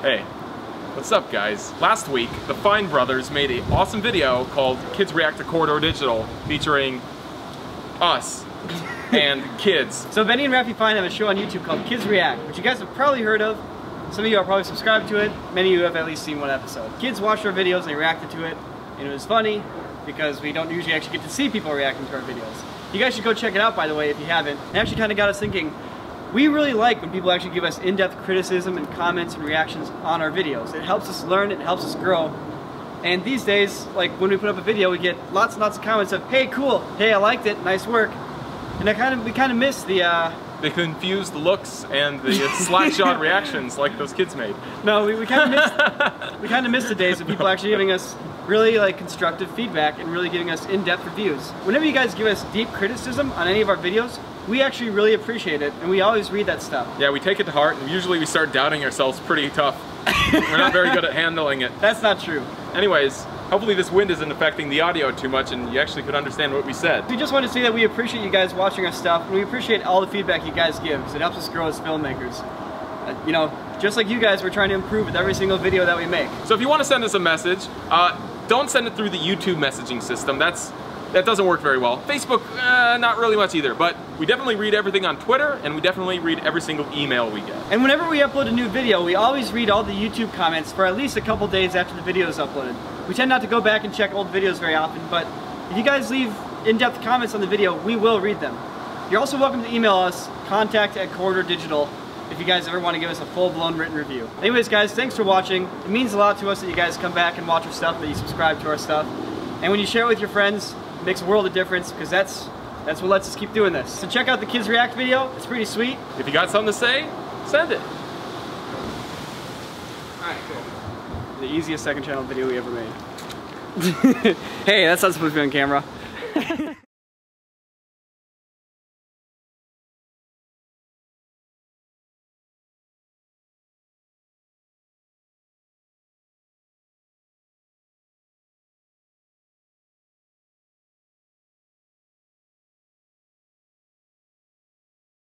Hey, what's up guys? Last week, the Fine Brothers made an awesome video called Kids React to Corridor Digital featuring us and kids. So Benny and Rafi Fine have a show on YouTube called Kids React, which you guys have probably heard of. Some of you are probably subscribed to it. Many of you have at least seen one episode. Kids watched our videos and they reacted to it, and it was funny because we don't usually actually get to see people reacting to our videos. You guys should go check it out, by the way, if you haven't. It actually kind of got us thinking, we really like when people actually give us in-depth criticism and comments and reactions on our videos. It helps us learn, it helps us grow. And these days, like when we put up a video, we get lots and lots of comments of, hey, cool, hey, I liked it, nice work. And we kind of miss the confused looks and the slapshot reactions like those kids made. No, we kind of miss the days of people actually giving us really like constructive feedback and really giving us in-depth reviews. Whenever you guys give us deep criticism on any of our videos, we actually really appreciate it, and we always read that stuff. Yeah, we take it to heart, and usually we start doubting ourselves pretty tough. We're not very good at handling it. That's not true. Anyways, hopefully this wind isn't affecting the audio too much and you actually could understand what we said. We just want to say that we appreciate you guys watching our stuff, and we appreciate all the feedback you guys give, because it helps us grow as filmmakers. You know, just like you guys, we're trying to improve with every single video that we make. So if you want to send us a message, don't send it through the YouTube messaging system. That doesn't work very well. Facebook, not really much either, but we definitely read everything on Twitter, and we definitely read every single email we get. And whenever we upload a new video, we always read all the YouTube comments for at least a couple days after the video is uploaded. We tend not to go back and check old videos very often, but if you guys leave in-depth comments on the video, we will read them. You're also welcome to email us, contact@corridordigital.com, if you guys ever want to give us a full-blown written review. Anyways guys, thanks for watching. It means a lot to us that you guys come back and watch our stuff, that you subscribe to our stuff. And when you share it with your friends, it makes a world of difference, because that's what lets us keep doing this. So check out the Kids React video. It's pretty sweet. If you got something to say, send it. Alright, cool. The easiest second channel video we ever made. Hey, that's not supposed to be on camera.